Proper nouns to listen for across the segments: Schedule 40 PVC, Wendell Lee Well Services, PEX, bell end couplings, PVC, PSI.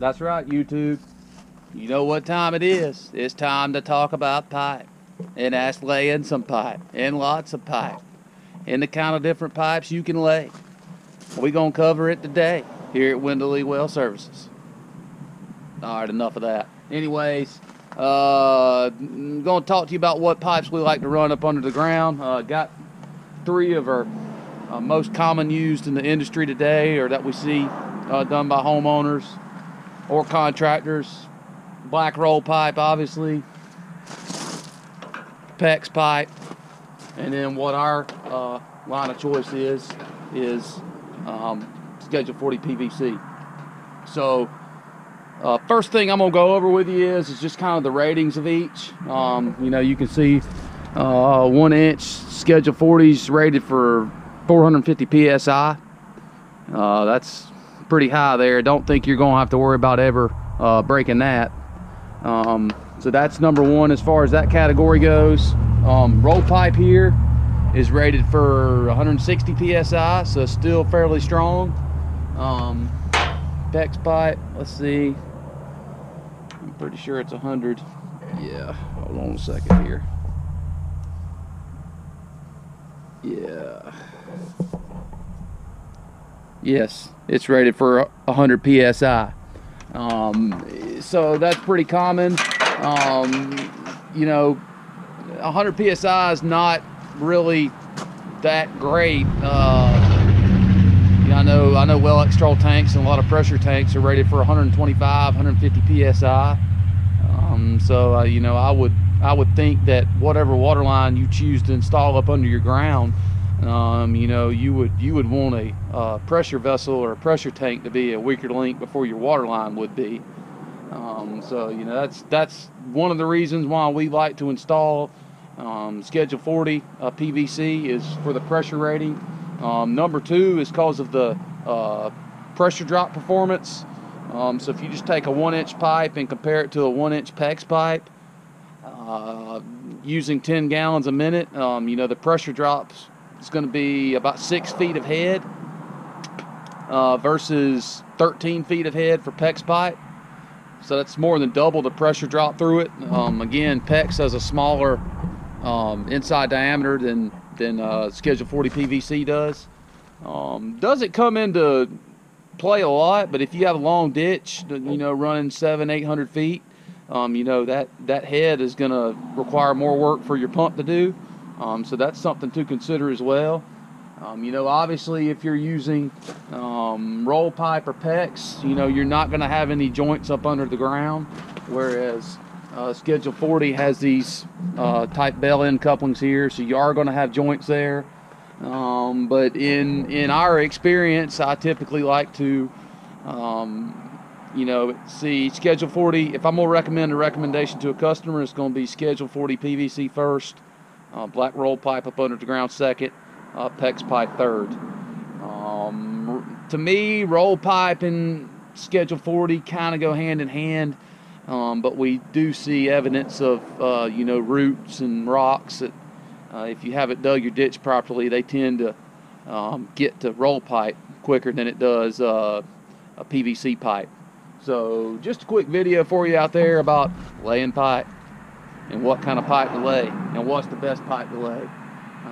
That's right, YouTube. You know what time it is. It's time to talk about pipe. And ask laying some pipe. And lots of pipe. And the kind of different pipes you can lay. We're going to cover it today here at Wendell Lee Well Services. Alright, enough of that. Anyways, I'm going to talk to you about what pipes we like to run up under the ground. Got three of our most common used in the industry today, or that we see done by homeowners or contractors. Black roll pipe, obviously, PEX pipe, and then what our line of choice is Schedule 40 PVC. So first thing I'm gonna go over with you is just kind of the ratings of each. You know, you can see 1-inch Schedule 40s rated for 450 PSI. That's pretty high there. Don't think you're gonna have to worry about ever breaking that. So that's number one as far as that category goes. Roll pipe here is rated for 160 PSI, so still fairly strong. PEX pipe, let's see, I'm pretty sure it's 100. Yeah, hold on a second here. Yeah, yes, it's rated for 100 PSI. So that's pretty common. You know, 100 PSI is not really that great. I know well external tanks and a lot of pressure tanks are rated for 125, 150 PSI. So you know, I would think that whatever water line you choose to install up under your ground, you know, you would want a pressure vessel or a pressure tank to be a weaker link before your water line would be. So you know, that's one of the reasons why we like to install Schedule 40 PVC is for the pressure rating. Number two is because of the pressure drop performance. So if you just take a 1-inch pipe and compare it to a 1-inch PEX pipe, using 10 gallons a minute, you know, the pressure drops is going to be about 6 feet of head versus 13 feet of head for PEX pipe. So that's more than double the pressure drop through it. Again, PEX has a smaller inside diameter than Schedule 40 PVC does. Doesn't come into play a lot, but if you have a long ditch, you know, running 700-800 feet, you know, that head is going to require more work for your pump to do. So that's something to consider as well. You know, obviously, if you're using roll pipe or PEX, you know, you're not going to have any joints up under the ground, whereas Schedule 40 has these type bell end couplings here, so you are going to have joints there. But in our experience, I typically like to, you know, see Schedule 40. If I'm going to recommend a recommendation to a customer, it's going to be Schedule 40 PVC first, black roll pipe up under the ground second, PEX pipe third. To me, roll pipe and Schedule 40 kind of go hand in hand, but we do see evidence of you know, roots and rocks that if you haven't dug your ditch properly, they tend to get to roll pipe quicker than it does a PVC pipe. So just a quick video for you out there about laying pipe and what kind of pipe to lay and what's the best pipe to lay.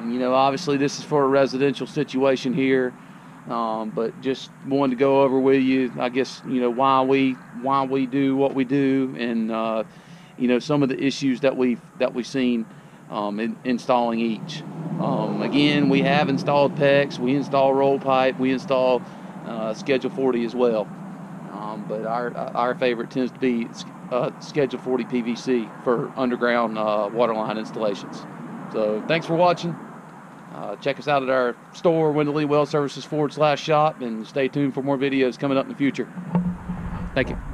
You know, obviously this is for a residential situation here, but just wanted to go over with you, I guess, you know, why we do what we do, and you know, some of the issues that we've seen in installing each. Again, we have installed PEX, we install roll pipe, we install Schedule 40 as well, but our favorite tends to be Schedule 40 PVC for underground waterline installations. So thanks for watching. Check us out at our store, Wendell Lee Well Services /shop, and stay tuned for more videos coming up in the future. Thank you.